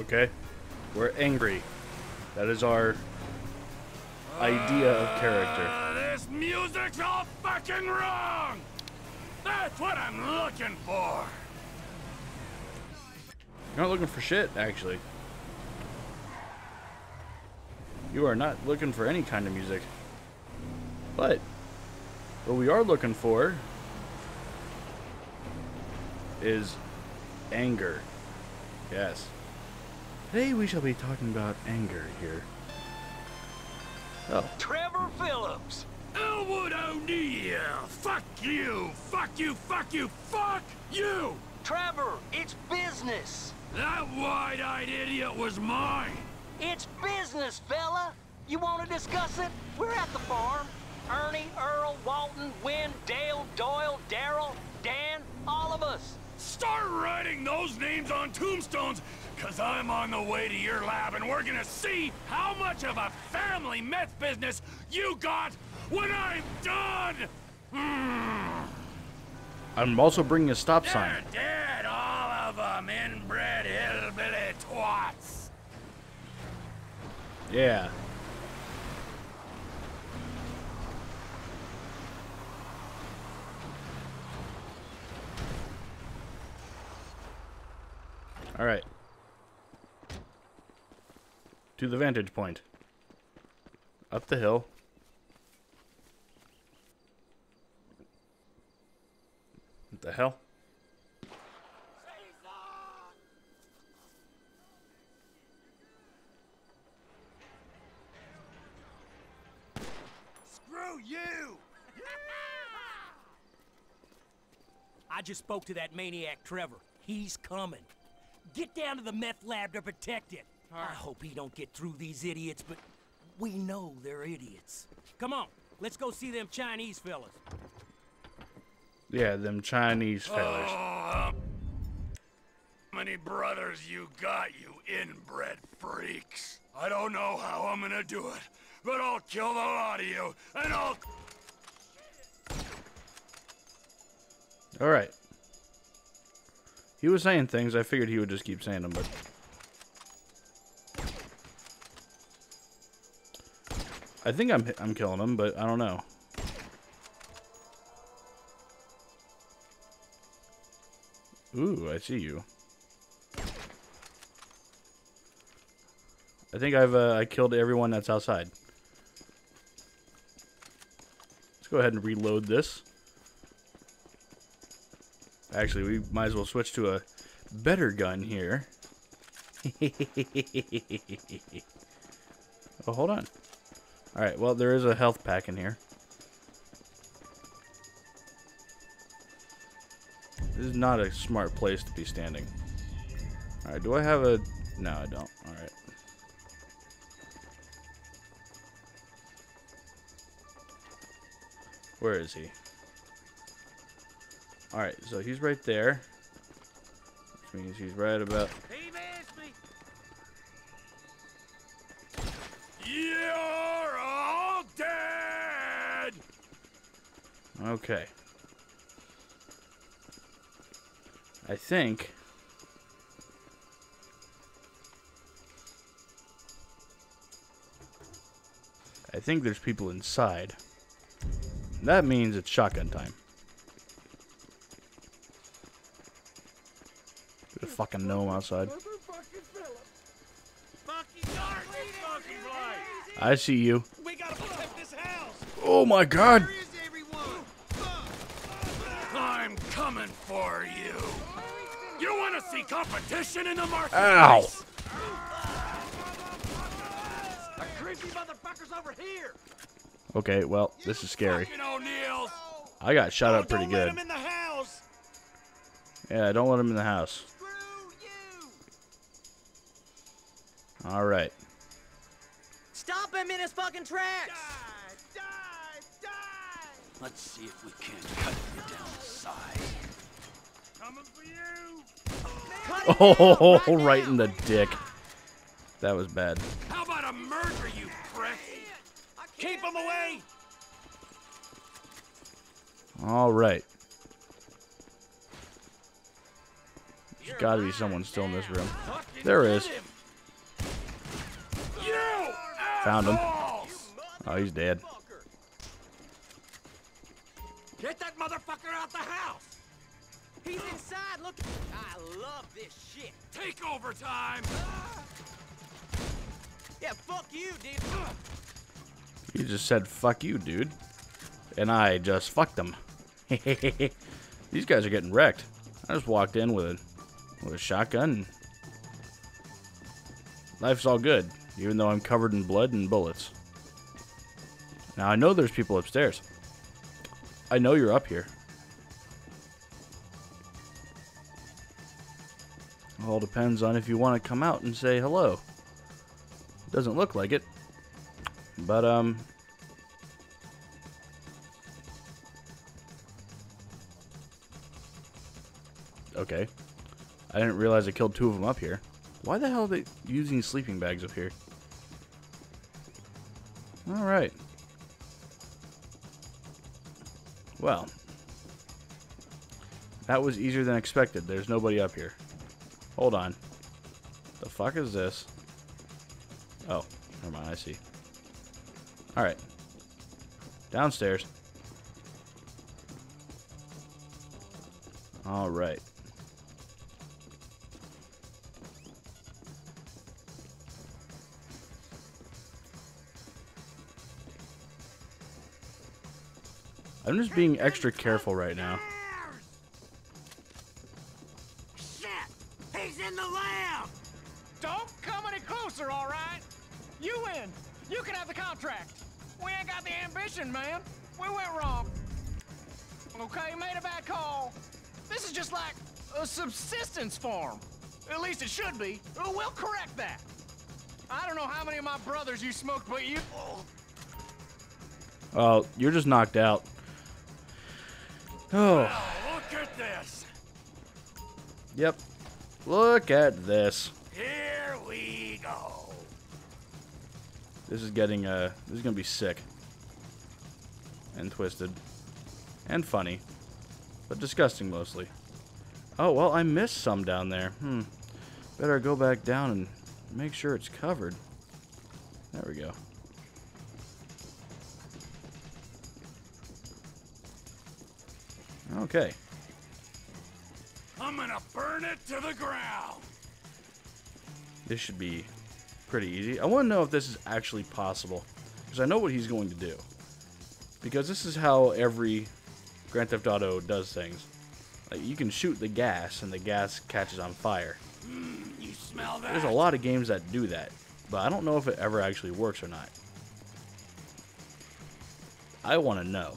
okay? We're angry. That is our idea of character. This music's all fucking wrong! That's what I'm looking for! You're not looking for shit, actually. You are not looking for any kind of music. But what we are looking for is anger. Yes. Today we shall be talking about anger here. Oh. Trevor Phillips! Elwood O'Neill! Fuck you! Fuck you! Fuck you! Fuck you! Trevor, it's business! That wide-eyed idiot was mine! It's business, fella! You want to discuss it? We're at the farm. Ernie, Earl, Walton, Wynn, Dale, Doyle, Daryl, Dan, all of us. Start writing those names on tombstones, because I'm on the way to your lab and we're gonna see how much of a family meth business you got when I'm done! Mm. I'm also bringing a stop sign. They're dead, all of them, inbred hillbilly twats. Yeah. All right. To the vantage point. Up the hill. What the hell? Screw you! I just spoke to that maniac Trevor. He's coming. Get down to the meth lab to protect it. Right. I hope he don't get through these idiots, but we know they're idiots. Come on, let's go see them Chinese fellas. Yeah, them Chinese fellas. Oh, how many brothers you got, you inbred freaks? I don't know how I'm gonna do it, but I'll kill the lot of you, and I'll... All right. He was saying things, I figured he would just keep saying them, but... I think I'm killing him, but I don't know. Ooh, I see you. I think I killed everyone that's outside. Let's go ahead and reload this. Actually, we might as well switch to a better gun here. Oh, hold on. Alright, well, there is a health pack in here. This is not a smart place to be standing. Alright, do I have a... No, I don't. Alright. Where is he? Alright, so he's right there. Which means he's right about... You're all dead! Okay. I think... there's people inside. That means it's shotgun time. Fucking gnome outside. I see you. Oh my god! I'm coming for you. You want to see competition in the market? Ow! The creepy motherfuckers over here. Okay, well, this is scary. I got shot up pretty good. Yeah, don't let him in the house. All right. Stop him in his fucking tracks! Die! Die! Die! Let's see if we can cut you down to size. Coming for you! Oh, oh, right in the dick. That was bad. How about a murder, you prick? Keep him away! All right. There's got to be someone still in this room. There is. found him. Oh, he's dead. Get that motherfucker out the house! He's inside, look! I love this shit! Take over time! Yeah, fuck you, dude! You just said, fuck you, dude. And I just fucked them. These guys are getting wrecked. I just walked in with a shotgun. Life's all good, even though I'm covered in blood and bullets. Now, I know there's people upstairs. I know you're up here. It all depends on if you want to come out and say hello. Doesn't look like it. But, okay. I didn't realize I killed two of them up here. Why the hell are they using sleeping bags up here? Alright. Well. That was easier than expected. There's nobody up here. Hold on. The fuck is this? Oh, never mind, I see. Alright. Downstairs. Alright. I'm just being extra careful right now. Shit! He's in the lab! Don't come any closer, alright? You win! You can have the contract! We ain't got the ambition, man! We went wrong! Okay, made a bad call. This is just like a subsistence farm. At least it should be. We'll correct that. I don't know how many of my brothers you smoked, but you... Oh, you're just knocked out. Oh, wow, look at this. Yep. Look at this. Here we go. This is getting this is gonna be sick. And twisted. And funny. But disgusting mostly. Oh well, I missed some down there. Hmm. Better go back down and make sure it's covered. There we go. Okay. I'm gonna burn it to the ground. This should be pretty easy. I want to know if this is actually possible, because I know what he's going to do. Because this is how every Grand Theft Auto does things. Like, you can shoot the gas, and the gas catches on fire. You smell that? There's a lot of games that do that, but I don't know if it ever actually works or not. I want to know.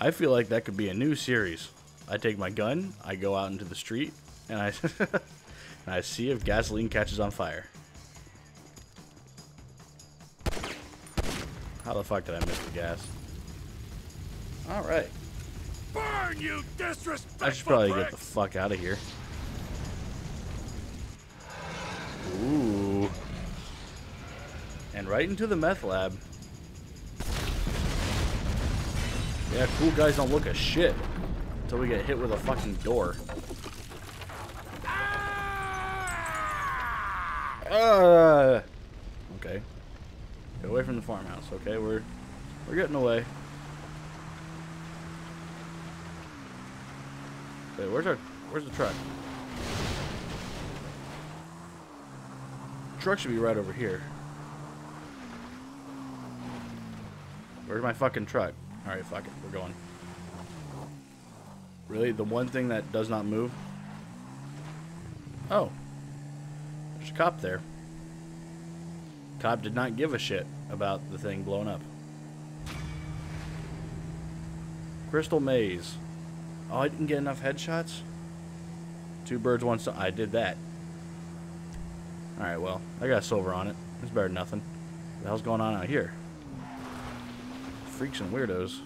I feel like that could be a new series. I take my gun, I go out into the street, and I and I see if gasoline catches on fire. How the fuck did I miss the gas? All right. Burn, you disrespectful I should probably prick. Get the fuck out of here. Ooh. And right into the meth lab. Yeah, cool guys don't look a shit until we get hit with a fucking door. Okay. Get away from the farmhouse. Okay, we're getting away. Okay, where's the truck? The truck should be right over here. Where's my fucking truck? Alright, fuck it. We're going. Really? The one thing that does not move? Oh. There's a cop there. Cop did not give a shit about the thing blown up. Crystal maze. Oh, I didn't get enough headshots? Two birds, one stone. I did that. Alright, well. I got silver on it. It's better than nothing. What the hell's going on out here? Freaks and weirdos.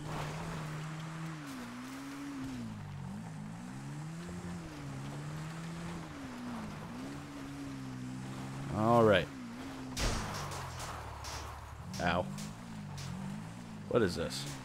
All right. Ow. What is this?